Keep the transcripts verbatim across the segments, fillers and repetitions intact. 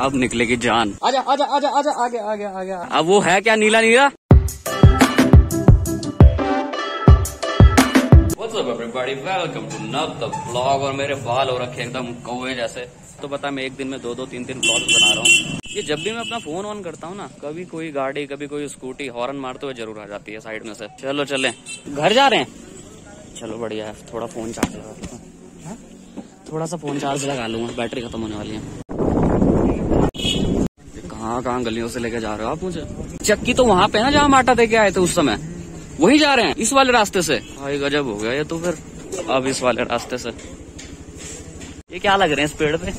अब निकलेगी जान। आजा आजा आजा आजा आगे आगे आगे। अब वो है क्या नीला नीला। What's up everybody? Welcome to another vlog। और मेरे बाल हो रखे एकदम कौवे जैसे। तो पता मैं एक दिन में दो दो तीन तीन ब्लॉग बना रहा हूँ। ये जब भी मैं अपना फोन ऑन करता हूँ ना, कभी कोई गाड़ी कभी कोई स्कूटी हॉर्न मारते हुए जरूर आ जाती है साइड में से। चलो चलें, घर जा रहे हैं। चलो बढ़िया है। थोड़ा फोन चार्ज लगा लेता हूँ, थोड़ा सा फोन चार्ज लगा लूंगा, बैटरी खत्म होने वाली है। कहाँ कहाँ गलियों से लेके जा रहे हो आप मुझे। चक्की तो वहाँ पे है ना जहाँ आटा दे के आए थे उस समय, वहीं जा रहे हैं इस वाले रास्ते से। भाई गजब हो गया ये तो। फिर अब इस वाले रास्ते से ये क्या लग रहे हैं इस पेड़ पे।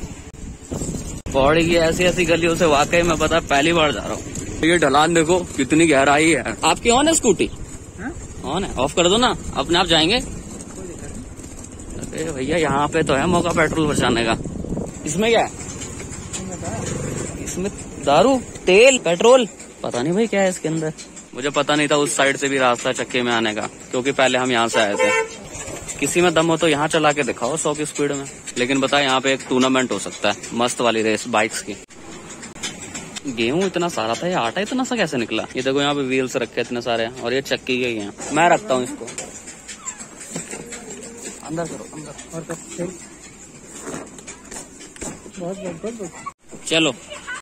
पौड़ी की ऐसी ऐसी गलियों से वाकई में पता पहली बार जा रहा हूँ। ये ढलान देखो कितनी गहराई है। आपकी ऑन है स्कूटी? ऑन है, ऑफ कर दो ना अपने आप जाएंगे। अरे भैया यहाँ पे तो है मौका पेट्रोल बचाने का। इसमें क्या है? इसमें दारू तेल पेट्रोल पता नहीं भाई क्या है इसके अंदर। मुझे पता नहीं था उस साइड से भी रास्ता चक्के में आने का, क्योंकि पहले हम यहाँ से आए थे। किसी में दम हो तो यहाँ चला के दिखाओ सौ की स्पीड में। लेकिन पता है यहाँ पे एक टूर्नामेंट हो सकता है मस्त वाली रेस बाइक्स की। गेहूं इतना सारा था, ये आटा इतना सा कैसे निकला। ये देखो यहाँ पे व्हील्स रखे इतने सारे और ये चक्की के हैं। मैं रखता हूँ इसको अंदर करो अंदर। चलो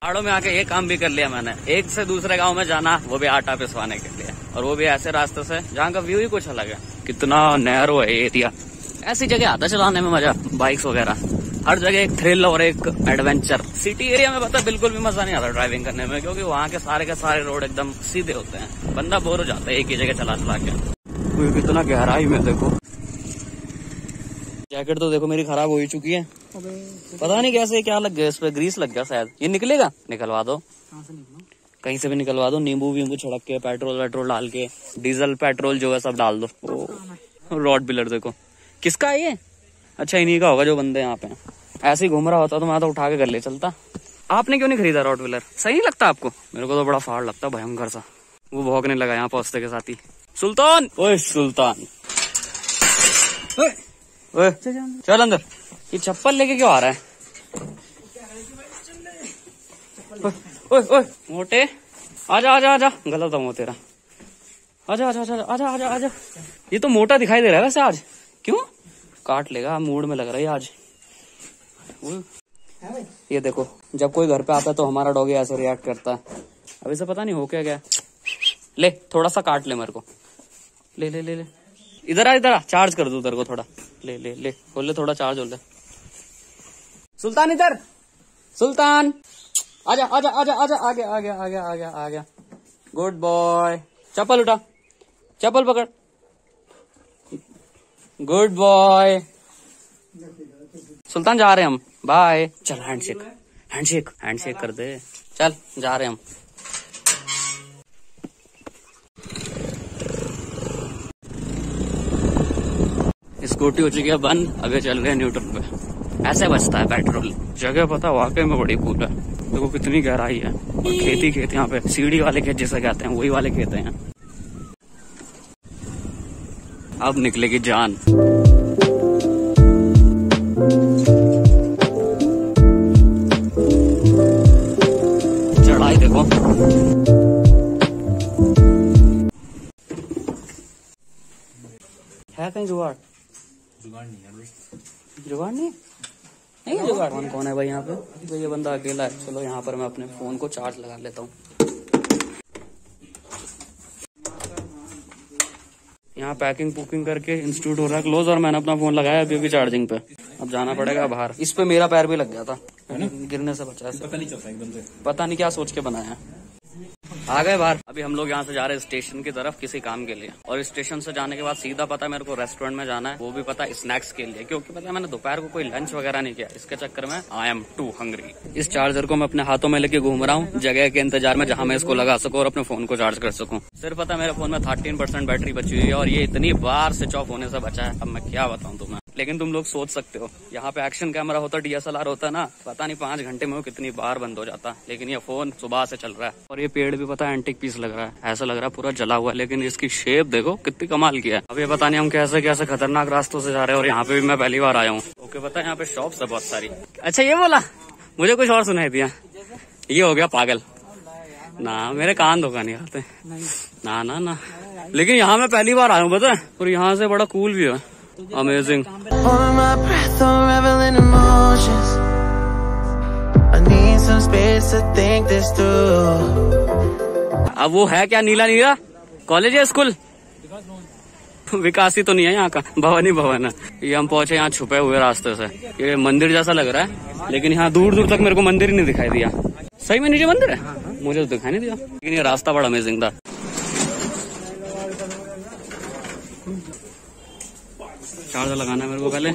पहाड़ों में आके एक काम भी कर लिया मैंने, एक से दूसरे गांव में जाना, वो भी आटा पिसवाने के लिए, और वो भी ऐसे रास्ते से जहाँ का व्यू ही कुछ अलग है। कितना नैरो है एरिया। ऐसी जगह आता चलाने में मजा। बाइक्स वगैरह हर जगह एक थ्रिल और एक एडवेंचर। सिटी एरिया में पता बिल्कुल भी मजा नहीं आता ड्राइविंग करने में, क्योंकि वहाँ के सारे के सारे रोड एकदम सीधे होते हैं। बंदा बोर हो जाता है एक ही जगह चला चला के। कितना गहराई में देखो। जैकेट तो देखो मेरी खराब हो ही चुकी है, पता नहीं कैसे क्या लग गया इस पे, ग्रीस लग गया शायद। ये निकलेगा? निकलवा दो कहीं से भी, निकलवा दो। नींबू वींबू छिड़क के पेट्रोल वेट्रोल डाल के, डीजल पेट्रोल जो है सब डाल दो। रॉड पिलर देखो किसका है ये। अच्छा इन्हीं का होगा जो बंदे यहाँ पे। ऐसे ही घूम रहा होता तो मैं तो उठा के घर ले चलता। आपने क्यों नहीं खरीदा रॉड पिलर? सही नहीं लगता आपको? मेरे को तो बड़ा फाड़ लगता भयंकर सा। वो भौंकने लगा यहाँ पहुंचते के साथ ही। सुल्तान, ओए सुल्तान, चल अंदर। ये चप्पल लेके क्यों आ रहा है? ओए ओए मोटे आजा आजा आजा। गलत हूँ तेरा। आजा आजा आजा आजा आजा आजा। ये तो मोटा दिखाई दे रहा है वैसे आज, क्यों? काट लेगा, मूड में लग रहा है आज। ये देखो जब कोई घर पे आता है तो हमारा डॉगी ऐसे रिएक्ट करता है। अब इसे पता नहीं हो क्या क्या। ले थोड़ा सा काट ले मेरे को। ले ले ले ले इधर आ इधर आ, चार्ज कर दो तेरे को थोड़ा। ले ले ले खोल ले, थोड़ा चार्ज हो ले। सुल्तान इधर, सुल्तान आजा आजा आजा आजा। आ गया आ गया आ गया आ गया आ गया। Good boy. चप्पल उठा, चप्पल पकड़। Good boy. सुल्तान जा रहे हम, बाय। चल हैंडशेक हैंडशेक हैंडशेक कर दे। चल जा रहे हम। स्कूटी हो चुकी है बंद, अभी चल रहे न्यूट्रल पे। ऐसे बचता है पेट्रोल। जगह पता वाकई में बड़ी कूल है। देखो कितनी गहराई है। खेती खेत यहाँ पे, सीढ़ी वाले खेत जैसे कहते हैं वही वाले खेत हैं। अब निकलेगी जान। चढ़ाई देखो। है कहीं जुगाड़? जुगाड़ नहीं है। जुगाड़ नहीं नहीं है जुगाड़। कौन कौन है भाई यहाँ पे? तो ये बंदा अकेला है। चलो यहाँ पर मैं अपने फोन को चार्ज लगा लेता हूँ। यहाँ पैकिंग पुकिंग करके इंस्टीट्यूट हो रहा है क्लोज, और मैंने अपना फोन लगाया अभी भी चार्जिंग पे। अब जाना पड़ेगा बाहर। इस पे मेरा पैर भी लग गया था, गिरने से बचा। पता नहीं चलता एकदम से, पता नहीं क्या सोच के बनाया। आ गए बाहर। अभी हम लोग यहाँ से जा रहे हैं स्टेशन की तरफ किसी काम के लिए, और स्टेशन से जाने के बाद सीधा पता है मेरे को रेस्टोरेंट में जाना है, वो भी पता है स्नैक्स के लिए, क्योंकि पता है मैंने दोपहर को कोई लंच वगैरह नहीं किया। इसके चक्कर में आई एम टू हंग्री। इस चार्जर को मैं अपने हाथों में लेके घूम रहा हूँ जगह के इंतजार में, जहाँ मैं इसको लगा सकूँ और अपने फोन को चार्ज कर सकूँ। सिर्फ पता है मेरे फोन में थर्टीन परसेंट बैटरी बची हुई है, और ये इतनी बार स्विच ऑफ होने से बचा है। अब मैं क्या बताऊँ तुम्हें। लेकिन तुम लोग सोच सकते हो यहाँ पे एक्शन कैमरा होता, डीएसएलआर होता ना, पता नहीं पांच घंटे में वो कितनी बार बंद हो जाता। लेकिन ये फोन सुबह से चल रहा है। और ये पेड़ भी पता है एंटीक पीस लग रहा है, ऐसा लग रहा है पूरा जला हुआ, लेकिन इसकी शेप देखो कितनी कमाल की है। अब ये पता नहीं हम कैसे कैसे खतरनाक रास्तों से जा रहे हैं, और यहाँ पे भी मैं पहली बार आया हूँ। ओके पता है यहाँ पे शॉप्स है बहुत सारी। अच्छा ये बोला मुझे कुछ और सुनाई दिया। ये हो गया पागल ना, मेरे कान धोखा नहीं आते ना ना ना, लेकिन यहाँ मैं पहली बार आया हूँ पता है, और यहाँ से बड़ा कूल भी है, अमेजिंग। अब वो है क्या नीला नीला कॉलेज है स्कूल, विकासी तो नहीं है यहाँ का, भवानी भवन है ये। हम पहुंचे यहाँ छुपे हुए रास्ते से, ये मंदिर जैसा लग रहा है, लेकिन यहाँ दूर दूर तक मेरे को मंदिर ही नहीं दिखाई दिया। सही में नीचे मंदिर है, मुझे तो दिखाई नहीं दिया, लेकिन ये रास्ता बड़ा अमेजिंग था। चार्जर लगाना है मेरे को पहले।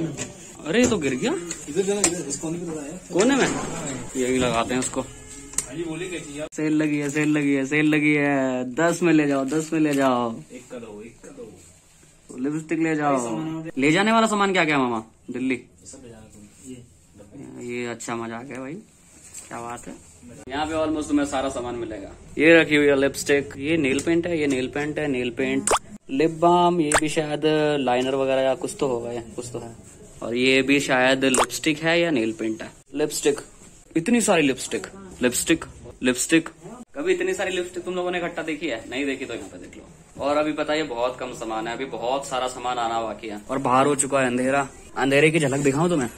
अरे ये तो गिर गया कोने में, यही लगाते हैं उसको। सेल लगी है, सेल लगी है, सेल लगी है, दस में ले जाओ, दस में ले जाओ, एक का दो, एक का दो, लिपस्टिक ले जाओ। ले जाने वाला सामान क्या क्या मामा, दिल्ली ये। अच्छा मजा आ गया भाई, क्या बात है। यहाँ पे ऑलमोस्ट तुम्हें सारा सामान मिलेगा। ये रखी हुई है लिपस्टिक, ये नेल पेंट है, ये नेल पेंट है, नेल पेंट, लिप बाम, ये भी शायद लाइनर वगैरह या कुछ तो होगा, या कुछ तो है, और ये भी शायद लिपस्टिक है या नेल पेंट है। लिपस्टिक, इतनी सारी लिपस्टिक, लिपस्टिक, लिपस्टिक। कभी इतनी सारी लिपस्टिक तुम लोगों ने इकट्ठा देखी है? नहीं देखी तो यहाँ पे देख लो। और अभी पता है बहुत कम सामान है, अभी बहुत सारा सामान आना बाकी है, और बाहर हो चुका है अंधेरा। अंधेरे की झलक दिखाऊं तुम्हें?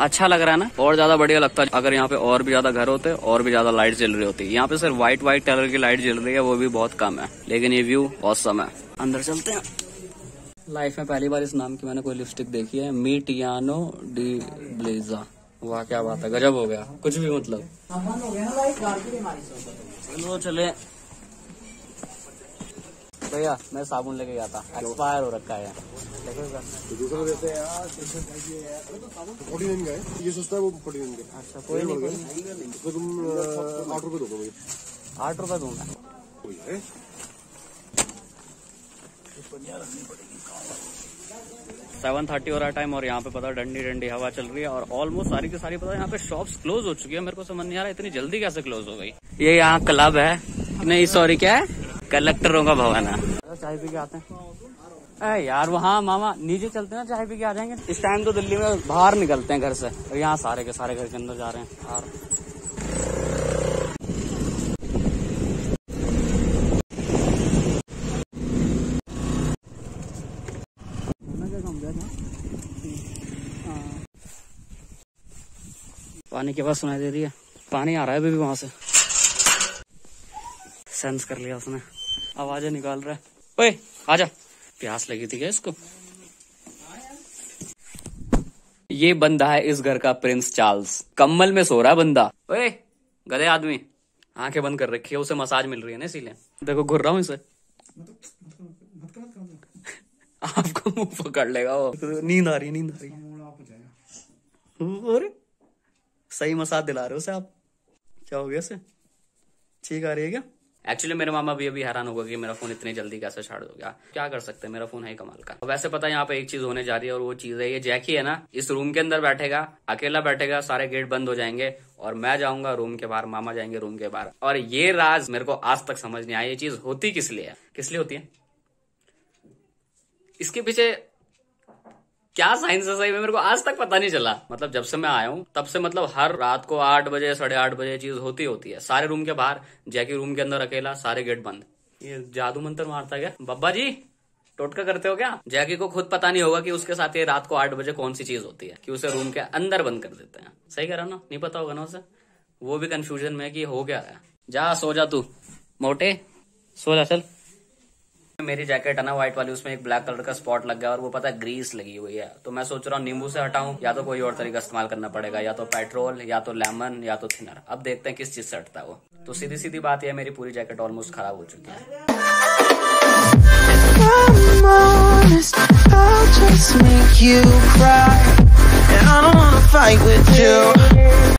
अच्छा लग रहा है ना, और ज्यादा बढ़िया लगता है अगर यहाँ पे और भी ज्यादा घर होते, और भी ज्यादा लाइट जल रही होती। यहाँ पे सिर्फ व्हाइट व्हाइट कलर की लाइट जल रही है, वो भी बहुत कम है, लेकिन ये व्यू ऑसम है। अंदर चलते हैं। लाइफ में पहली बार इस नाम की मैंने कोई लिपस्टिक देखी है, मीटियानो डी ब्लेजा। वाह क्या बात है, गजब हो गया, कुछ भी मतलब। चलो चले भैया, मैं साबुन लेके गया था, एक्सपायर हो रखा है। दूसरा देते हैं यार, ये सस्ता है वो फोर्टी नाइन का। अच्छा कोई नहीं, इसको तुम आठ रुपए दोगे? आठ रुपए दूंगा। सेवन थर्टी हो रहा टाइम, और यहाँ पे पता डंडी डंडी हवा चल रही है, और ऑलमोस्ट सारी की सारी पता यहाँ पे शॉप्स क्लोज हो चुकी है। मेरे को समझ नहीं आ रहा इतनी जल्दी कैसे क्लोज हो गई। ये यहाँ क्लब है, नहीं सॉरी क्या है, कलेक्टरों का भवन है। चाय पी के आते हैं। अरे यार वहाँ मामा नीचे चलते हैं ना, चाय पी के आ जाएंगे। इस टाइम तो दिल्ली में बाहर निकलते हैं घर से, और यहाँ सारे के सारे घर के अंदर जा रहे हैं। और पानी की आवाज सुनाई दे रही है, पानी आ रहा है बेबी वहाँ से, सेंस कर लिया उसने, आवाजें निकाल रहा है। ओए आजा, प्यास लगी थी क्या इसको? ये बंदा है इस घर का प्रिंस चार्ल्स, कम्बल में सो रहा है बंदा। ओए गधे आदमी, आंखें बंद कर रखी है, उसे मसाज मिल रही है ना इसीलिए। देखो घुर रहा हूँ इसे, आपका मुंह पकड़ लेगा वो। नींद आ रही, नींद आ रही, और सही मसाज दिला रहे हो उसे आप। क्या हो गया इसे, ठीक आ रही है क्या? एक्चुअली मेरे मामा भी अभी हैरान होगा कि मेरा फोन इतनी जल्दी कैसे चार्ज हो गया, क्या कर सकते हैं, मेरा फोन है कमाल का। वैसे पता है यहाँ पे एक चीज होने जा रही है, और वो चीज है ये जैक ही है ना, इस रूम के अंदर बैठेगा, अकेला बैठेगा, सारे गेट बंद हो जाएंगे, और मैं जाऊंगा रूम के बाहर, मामा जाएंगे रूम के बाहर। और ये राज मेरे को आज तक समझ नहीं आई, ये चीज होती किस लिए है, किस लिए होती है, इसके पीछे क्या साइंस है, सही में मेरे को आज तक पता नहीं चला। मतलब जब से मैं आया हूँ तब से, मतलब हर रात को आठ बजे साढ़े आठ बजे चीज होती होती है, सारे रूम के बाहर, जैकी रूम के अंदर अकेला, सारे गेट बंद। ये जादू मंत्र मारता क्या बब्बा जी, टोटका करते हो क्या? जैकी को खुद पता नहीं होगा कि उसके साथ ये रात को आठ बजे कौन सी चीज होती है कि उसे रूम के अंदर बंद कर देते हैं। सही कह रहा ना, नहीं पता होगा ना उसे, वो भी कंफ्यूजन में कि हो क्या रहा है। जा सो जा तू मोटे, सो जा चल। मेरी जैकेट है ना व्हाइट वाली, उसमें एक ब्लैक कलर का स्पॉट लग गया, और वो पता है ग्रीस लगी हुई है, तो मैं सोच रहा हूँ नींबू से हटाऊं, या तो कोई और तरीका इस्तेमाल करना पड़ेगा, या तो पेट्रोल, या तो लेमन, या तो थिनर। अब देखते हैं किस चीज से हटता है वो। तो सीधी सीधी बात है, मेरी पूरी जैकेट ऑलमोस्ट खराब हो चुकी है।